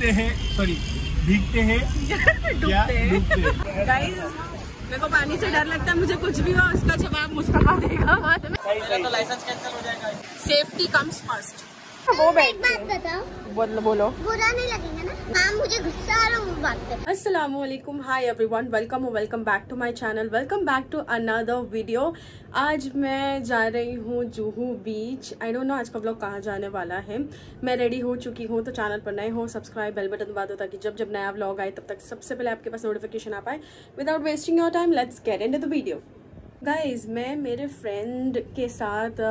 डूबते हैं, सॉरी भीगते हैं या डूबते हैं। गाइस मेरे को पानी से डर लगता है, मुझे कुछ भी हो उसका जवाब मुस्तफा देगा बाद में। तो लाइसेंस कैंसिल हो जाएगा। Safety comes first. वो एक बात बताओ, बोलो बुरा नहीं लगेगा ना? मैम मुझे गुस्सा आ रहा है वो बात पे। अस्सलामुअलैकुम, hi everyone, welcome back to my channel, welcome back to another video. आज मैं जा रही हूँ Juhu beach. I don't know आज का व्लॉग कहाँ जाने वाला है। मैं रेडी हो चुकी हूँ, तो चैनल पर नए हो सब्सक्राइब, बेल बटन दबा दो ताकि जब जब नया व्लॉग आए तब तक सबसे पहले आपके पास नोटिफिकेशन आ पाए। Without wasting your time let's get into the video. Guys मैं मेरे फ्रेंड के साथ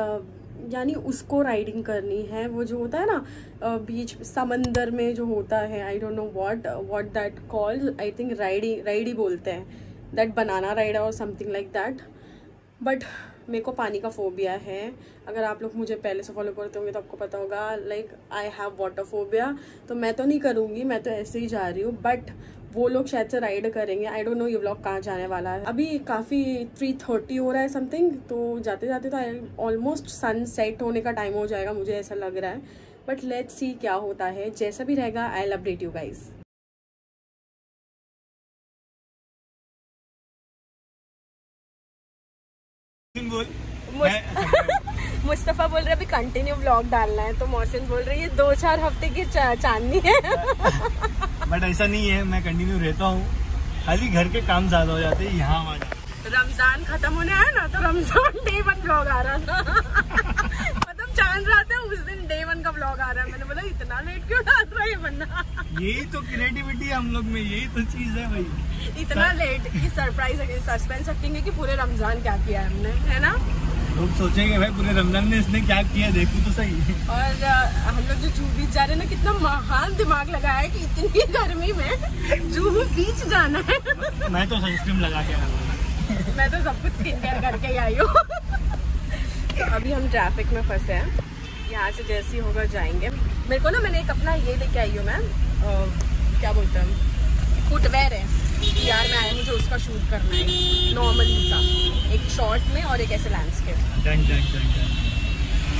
यानी उसको राइडिंग करनी है, वो जो होता है ना बीच समंदर में जो होता है, I don't know what that called, I think ride ही बोलते हैं, दैट बनाना राइड और समथिंग लाइक दैट। बट मेरे को पानी का फोबिया है। अगर आप लोग मुझे पहले से फॉलो करते होंगे तो आपको पता होगा like I have water phobia. तो मैं तो नहीं करूँगी, मैं तो ऐसे ही जा रही हूँ, बट वो लोग शायद से राइड करेंगे। आई डोंट नो ये व्लॉग कहाँ जाने वाला है। अभी काफ़ी 3:30 हो रहा है समथिंग, तो जाते जाते तो ऑलमोस्ट सन सेट होने का टाइम हो जाएगा, मुझे ऐसा लग रहा है। बट लेट्स सी क्या होता है, जैसा भी रहेगा I will update you guys. Mustafa बोल रहा है अभी कंटिन्यू व्लॉग डालना है, तो मोहसिन बोल रही है 2-4 हफ्ते की चांदनी है। बट ऐसा नहीं है, मैं कंटिन्यू रहता हूँ, खाली घर के काम ज्यादा हो जाते हैं। यहाँ रमजान खत्म होने आया ना, तो रमजान डे 1 व्लॉग आ रहा था। मतलब चांद रात है उस दिन डे 1 का व्लॉग आ रहा है। मैंने बोला इतना लेट क्यों डाल रहा है बंदा। यही तो क्रिएटिविटी हम लोग में, यही तो चीज है भाई। इतना लेट की सरप्राइज सस्पेंस रखेंगे कि पूरे रमजान क्या किया है हमने, है ना? लोग सोचेंगे भाई पूरे रमजान में इसने क्या किया, देखो तो सही। और हम लोग जो जुहू बीच जा रहे हैं ना, कितना महान दिमाग लगाया है कि इतनी गर्मी में जुहू बीच जाना है। मैं तो सनस्क्रीन लगा के आया हूँ, मैं तो सब कुछ स्किन केयर करके ही आई हूँ। तो अभी हम ट्रैफिक में फंसे हैं, यहाँ से जैसी होगा जाएंगे। मेरे को ना मैंने एक अपना ये लेके आई हूँ मैम, क्या बोलते हैं, फुटवेयर है यार। मैं आया, मुझे उसका शूट करना है नॉर्मली सा, एक शॉर्ट में और एक ऐसे लैंडस्केप।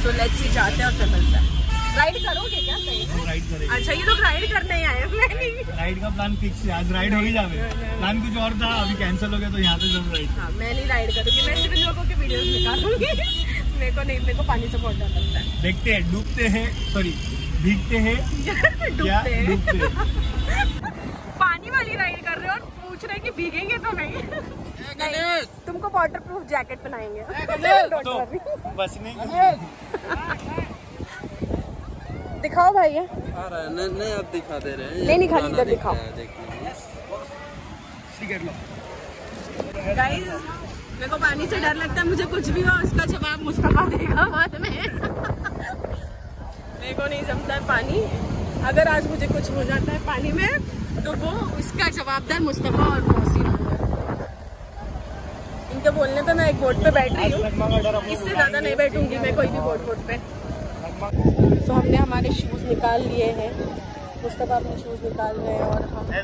सो लेट्स सी, जाते हैं और फिर मिलता है। राइड करोगे क्या? सही। अच्छा ये लोग राइड करने ही आए हैं, प्लानिंग राइड का प्लान फिक्स है, आज राइड हो ही जाएगा। प्लान कुछ और था, अभी कैंसिल हो गया, तो यहाँ पे जरूर राइड। हाँ मैं नहीं राइड करूँगी, मैं सिर्फ लोगों के वीडियोज निकालूंगी। मेरे को नहीं, मेरे को पानी से बहुत डर लगता है। देखते हैं डूबते हैं, सॉरी भीगते हैं या डूबते हैं। पानी वाली राइड कर रहे हो और पूछ रहे कि भीगेंगे तो नहीं। नहीं, तुमको वाटरप्रूफ जैकेट पहनाएंगे। तो, बस नहीं। दिखाओ भाई ये। आ रहा है, नहीं आप दिखा दे रहे हैं। नहीं खाली इधर दिखाओ। गाइस मेरे को पानी से डर लगता है, मुझे कुछ भी हो उसका जवाब मुस्तफा देगा बाद में। मेरे को नहीं जमता है पानी। अगर आज मुझे कुछ हो जाता है पानी में तो वो उसका जवाबदार मुस्तफा और मोहसिन होगा। इनके बोलने पे मैं एक बोट पे बैठ रही हूँ, इससे ज़्यादा नहीं बैठूंगी मैं कोई भी बोट पे। तो हमने हमारे शूज़ निकाल लिए हैं, मुस्तफा अपने शूज़ निकाल रहे हैं और हम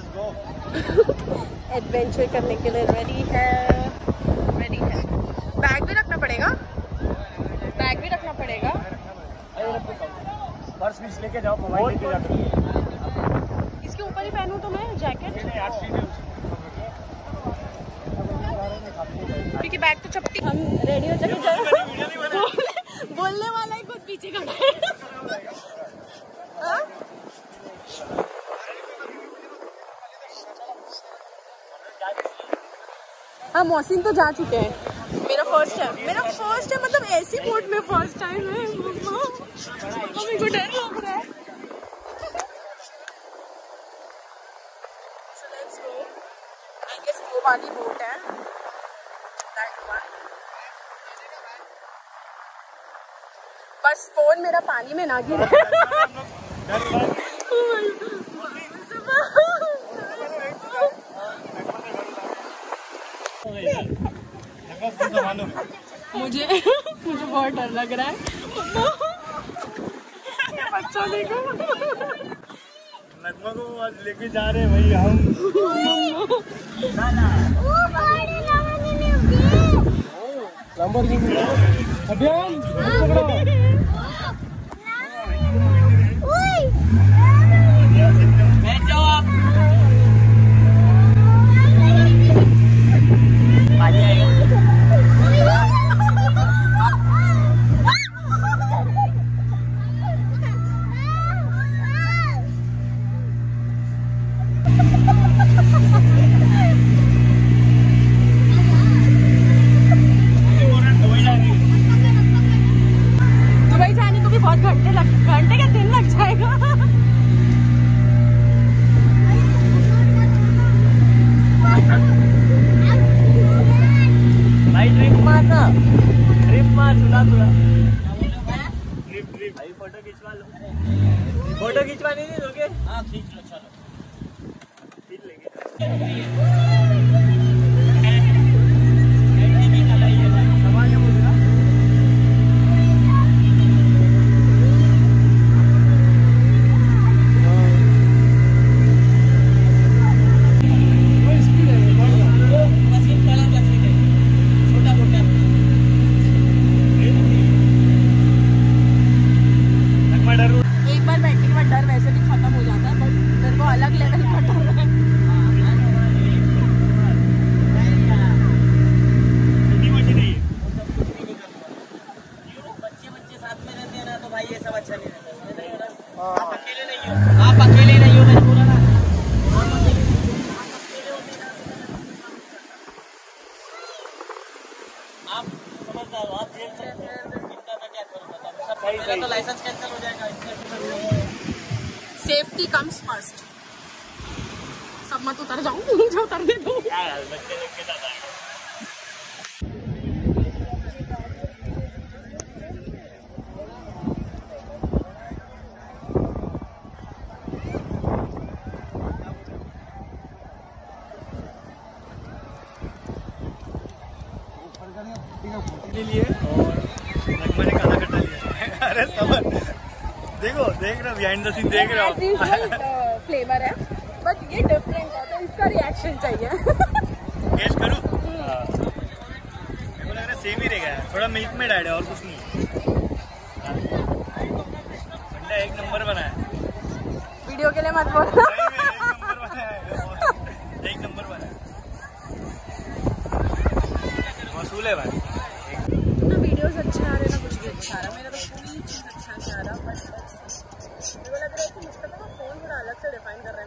एडवेंचर करने के लिए रेडी है। बैग भी रखना पड़ेगा, बैग भी रखना पड़ेगा। पर्स भी लेके जाओ, मोबाइल लेके जाओ। इसके ऊपर ही पहनूं तो मैं जैकेट, क्योंकि बैग तो चपटी। हम रेडी हो जाके बोलने वाला ही खुद पीछे खड़ा है। हाँ मोहसिन तो जा चुके हैं। मेरा फर्स्ट है मतलब ऐसी बोट में फर्स्ट टाइम है। मम्मी को डर लग रहा है। वाली बोट है बस, फोन मेरा पानी में ना गिरे। मुझे बहुत डर लग रहा है। बच्चा देखो नगमा को आज लेके जा रहे हैं भाई हम। Safety comes first. सब मत उतर जाओ, नीचे उतर दे दो। देख रहा हूं फ्लेवर है बट ये डिफरेंट है, तो इसका रिएक्शन चाहिए। टेस्ट करूं? मुझे लग रहा है सेम ही रहेगा, थोड़ा मिल्क में ऐड है और कुछ नहीं। ठंडा एक नंबर बना है, वीडियो के लिए मत बोलो। एक नंबर बना है, वसूल है भाई। ना वीडियोस अच्छा आ रहे ना कुछ भी अच्छा आ रहा, मेरा तो पूरी चीज अच्छा आ रहा। बस मुझे लग रहा है कि मुस्तफा का फोन थोड़ा अलग से डिफाइन कर रहा है।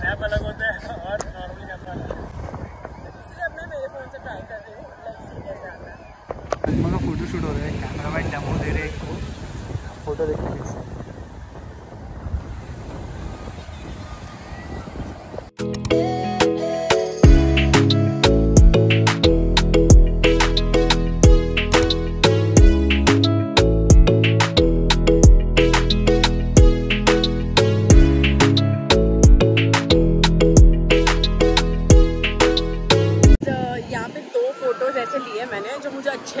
मैं ऐप अलग होता है और नॉर्मली कैमरा अलग, इसलिए अब मैं मेरे फोन से ट्राई कर रही हूँ, लेट्स सी कैसा आता है। मगर फोटो शूट हो रहा है, कैमरा मैन डेमो दे रहे हैं, फोटो देखने से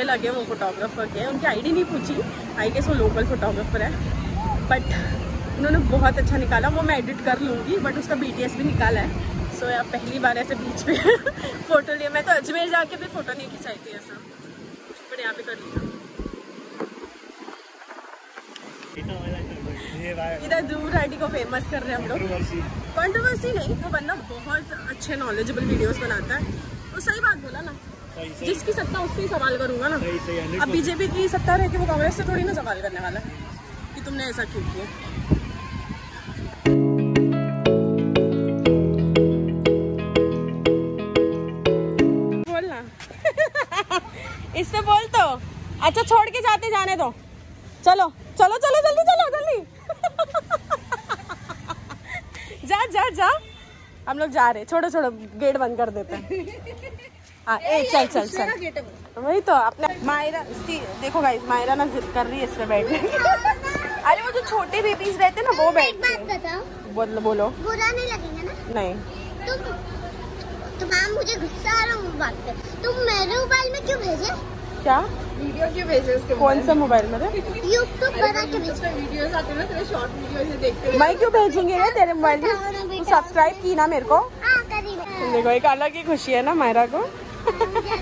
लगे वो फोटोग्राफर के, उनकी आईडी नहीं पूछी, आई गेस वो लोकल फोटोग्राफर है, बट उन्होंने बहुत अच्छा निकाला। वो मैं एडिट कर लूँगी, बट उसका बीटीएस भी निकाला है। सो यार पहली बार ऐसे बीच पे फ़ोटो लिए। मैं तो अजमेर जाके भी फ़ोटो नहीं खिंचाई थी ऐसा, बट यहाँ पे कर लिया। इधर दूर आईडी को फेमस कर रहे हैं हम लोग। कंट्रोवर्सी नहीं, वो बंदा बहुत अच्छे नॉलेजेबल वीडियोज़ बनाता है। वो सही बात बोला ना, जिसकी सत्ता उससे ही सवाल करूंगा ना। अब बीजेपी की सत्ता रह के वो कांग्रेस से थोड़ी ना सवाल करने वाला है कि तुमने ऐसा क्यों किया। बोल ना इससे बोल तो। अच्छा छोड़ के जाते, जाने दो। चलो चलो चलो जल्दी, चलो जल्दी। जा जा जा, हम लोग जा रहे। छोड़ो छोड़ो, गेट बंद कर देते हैं। हाँ चल चल चल, वही तो अपना। मायरा देखो गाइस, मायरा ना जिद कर रही है इसमें बैठने की। अरे वो जो छोटे बेबीज रहते हैं ना, वो बैठते। बोलो बोलो, बुरा नहीं लगेगा ना? नहीं। तुम मुझे गुस्सा आ रहा हूँ बात पे। तुम मेरे मोबाइल में क्यों भेजे? क्या वीडियो क्यों भेजे उसके? कौन सा मोबाइल में? यूट्यूब बना के भेजते वीडियोस आते हैं ना, तेरे शॉर्ट वीडियोस देखते हैं। मैं क्यों भेजूंगी रे तेरे मोबाइल में? सब्सक्राइब की ना मेरे को। देखो एक अलग ही खुशी है ना मायरा को। मैं जो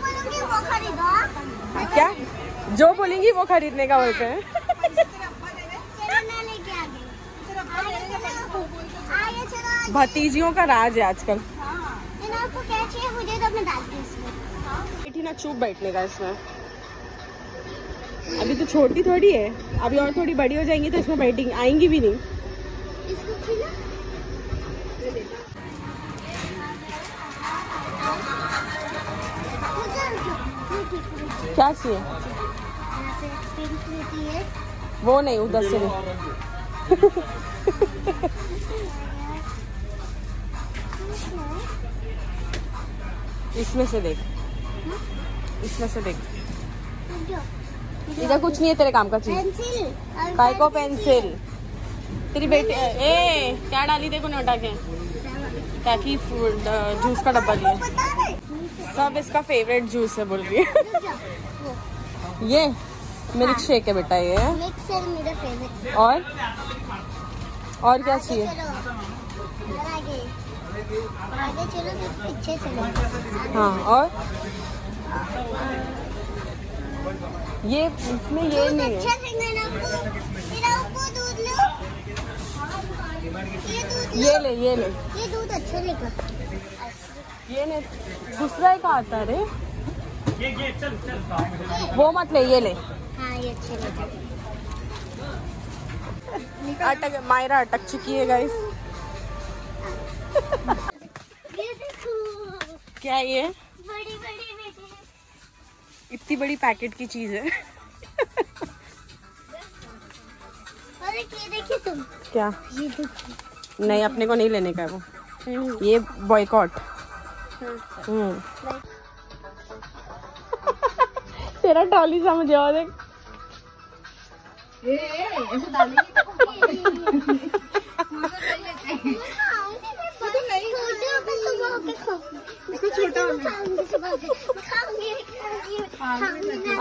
बोलूंगी वो खरीदो। क्या जो बोलेंगी वो खरीदने का बोलते हैं। भतीजियों का राज है आजकल। मुझे ना चुप बैठने का इसमें। अभी तो छोटी थोड़ी है, अभी और थोड़ी बड़ी हो जाएंगी तो इसमें बैठेंगी, आएंगी भी नहीं। इसको क्या चाहिए? वो नहीं, उधर से नहीं। इसमें से देख, इसमें से देख। इधर कुछ नहीं है तेरे काम का चीज। काय को पेंसिल तेरी बेटी ए क्या डाली देखो ने उठा के ताकि जूस का डब्बा दिए। सब इसका फेवरेट जूस है बोल रही है। ये मिल्क शेक है बेटा ये मेरा फेवरेट। और क्या चाहिए? आगे चलो पीछे चलो। हाँ और ये इसमें ये नहीं है। ये दूध अच्छा लेगा। ये नहीं दूसरा एक आता है रे। ये चल चल वो मत ले ये ले। हाँ ये अच्छे लेगा। अटक मायरा अटक चुकी है गाइस। क्या ये बड़ी इतनी बड़ी पैकेट की चीज है। अरे देखिए तुम क्या ये देखिए। नहीं अपने को नहीं लेने का है वो ये बॉयकॉट। तेरा टॉली सा मुझे और देख ऐसे डाली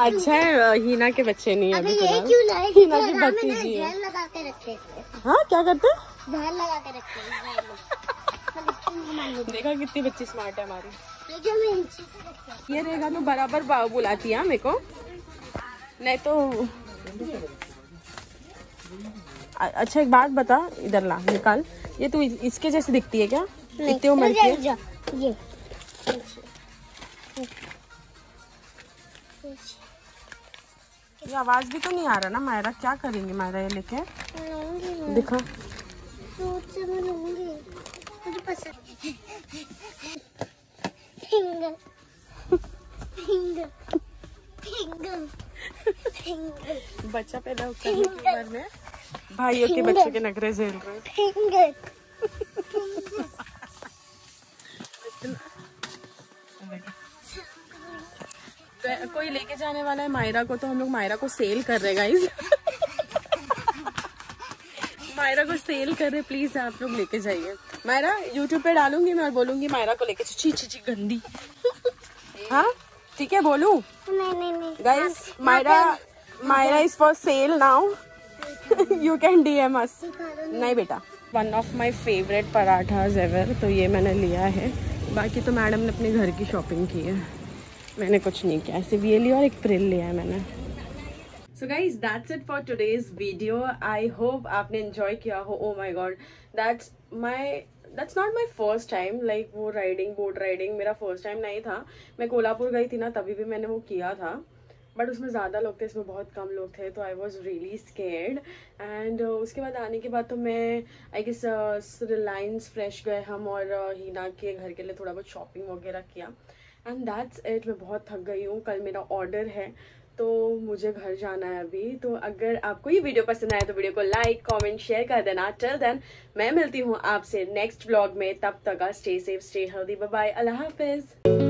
अच्छा है। हीना के बच्चे नहीं अभी हीना की भतीजी है। हाँ क्या करते हैं लगा के रखते। देखा कितने बच्चे स्मार्ट है हमारी। ये रहेगा तो बराबर बुलाती है मेरे को नहीं तो। अच्छा एक बात बता इधर ला निकाल ये तू इसके जैसे दिखती है क्या? इतने उम्र की ये आवाज भी तो नहीं आ रहा ना मायरा। क्या करेंगी मायरा ये लेके दिखा से मैं मुझे पसंद। फिंगर फिंगर फिंगर फिंगर बच्चा पैदा होता है में भाइयों के बच्चे के नखरे झेल रहे। कोई लेके जाने वाला है मायरा को तो हम लोग मायरा को सेल कर रहे गाइस। मायरा को सेल कर रहे प्लीज आप लोग लेके जाइए। मायरा यूट्यूब पे डालूंगी मैं और बोलूंगी मायरा को लेके छी छी छी गंदी। हाँ ठीक है बोलू guys Myra is for sale now you can DM us. नहीं बेटा one of my favourite parathas ever तो ये मैंने लिया है। बाकी तो मैडम ने अपने घर की शॉपिंग की है मैंने कुछ नहीं किया। सिर्फ ये लिया और एक प्रिल लिया है मैंने। So guys that's it for today's video. I hope आपने एंजॉय किया हो। Oh my god that's not my first time like वो राइडिंग बोट राइडिंग मेरा फर्स्ट टाइम नहीं था। मैं कोल्हापुर गई थी ना तभी भी मैंने वो किया था बट उसमें ज़्यादा लोग थे इसमें बहुत कम लोग थे तो I was really scared. And उसके बाद आने के बाद तो मैं आई गेस रिलायंस फ्रेश गए हम और हीना के घर के लिए थोड़ा बहुत शॉपिंग वगैरह किया एंड दैट्स इट। मैं बहुत थक गई हूँ। कल मेरा ऑर्डर है तो मुझे घर जाना है अभी। तो अगर आपको ये वीडियो पसंद आए तो वीडियो को लाइक कमेंट शेयर कर देना। टिल देन मैं मिलती हूँ आपसे नेक्स्ट ब्लॉग में। तब तक stay safe stay healthy bye bye अल्लाह हाफिज़।